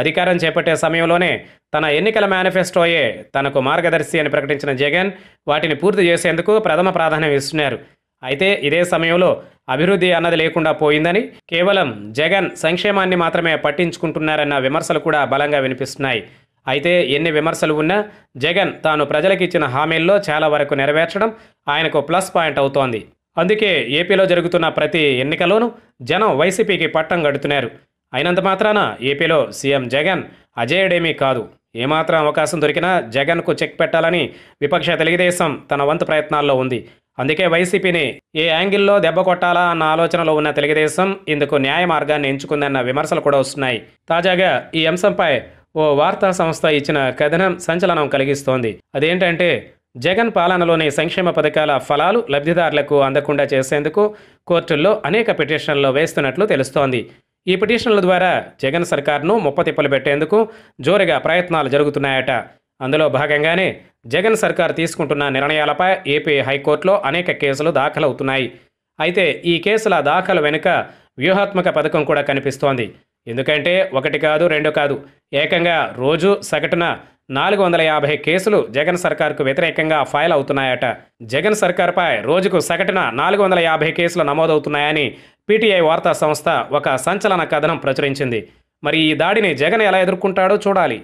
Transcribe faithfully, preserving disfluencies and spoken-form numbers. అధికారం చేపట్టే సమయంలోనే తన ఎన్నికల మేనిఫెస్టోయే తనకు మార్గదర్శి అని ప్రకటించిన జగన్ వాటిని పూర్తి చేసేందుకు ప్రథమ ప్రాధాన్యం ఇస్తున్నారు. అయితే ఇదే సమయంలో అభివృద్ధి అన్నది లేకుండా పోయిందని కేవలం జగన్ సంక్షేమాన్ని మాత్రమే పట్టించుకుంటున్నారన్న విమర్శలు కూడా బలంగా వినిపిస్తున్నాయి. అయితే ఎన్ని విమర్శలు ఉన్నా జగన్ తాను ప్రజలకు ఇచ్చిన హామీల్లో చాలా వరకు నెరవేర్చడం ఆయనకు ప్లస్ పాయింట్ అవుతోంది. అందుకే ఏపీలో జరుగుతున్న ప్రతి ఎన్నికలోనూ జనం వైసీపీకి పట్టం కడుతున్నారు. అయినంత మాత్రాన ఏపీలో సీఎం జగన్ అజేయుడేమీ కాదు. ఏమాత్రం అవకాశం దొరికినా జగన్కు చెక్ పెట్టాలని విపక్ష తెలుగుదేశం తన వంతు ప్రయత్నాల్లో ఉంది. అందుకే వైసీపీని ఏ యాంగిల్లో దెబ్బ కొట్టాలా అన్న ఆలోచనలో ఉన్న తెలుగుదేశం ఇందుకు న్యాయ మార్గాన్ని ఎంచుకుందన్న విమర్శలు కూడా వస్తున్నాయి. తాజాగా ఈ అంశంపై ఓ వార్తా సంస్థ ఇచ్చిన కథనం సంచలనం కలిగిస్తోంది. అదేంటంటే జగన్ పాలనలోని సంక్షేమ పథకాల ఫలాలు లబ్ధిదారులకు అందకుండా చేసేందుకు కోర్టుల్లో అనేక పిటిషన్లు వేస్తున్నట్లు తెలుస్తోంది. ఈ పిటిషన్ల ద్వారా జగన్ సర్కార్ను ముప్పతిప్పలు పెట్టేందుకు జోరుగా ప్రయత్నాలు జరుగుతున్నాయట. అందులో భాగంగానే జగన్ సర్కార్ తీసుకుంటున్న నిర్ణయాలపై ఏపీ హైకోర్టులో అనేక కేసులు దాఖలవుతున్నాయి. అయితే ఈ కేసుల దాఖలు వెనుక వ్యూహాత్మక పథకం కూడా కనిపిస్తోంది. ఎందుకంటే ఒకటి కాదు, రెండు కాదు, ఏకంగా రోజు సగటున నాలుగు వందల యాభై కేసులు జగన్ సర్కార్కు వ్యతిరేకంగా ఫైల్ అవుతున్నాయట. జగన్ సర్కార్పై రోజుకు సగటున నాలుగు వందల యాభై కేసులు నమోదవుతున్నాయని పీటీఐ వార్తా సంస్థ ఒక సంచలన కథనం ప్రచురించింది. మరి ఈ దాడిని జగన్ ఎలా ఎదుర్కొంటాడో చూడాలి.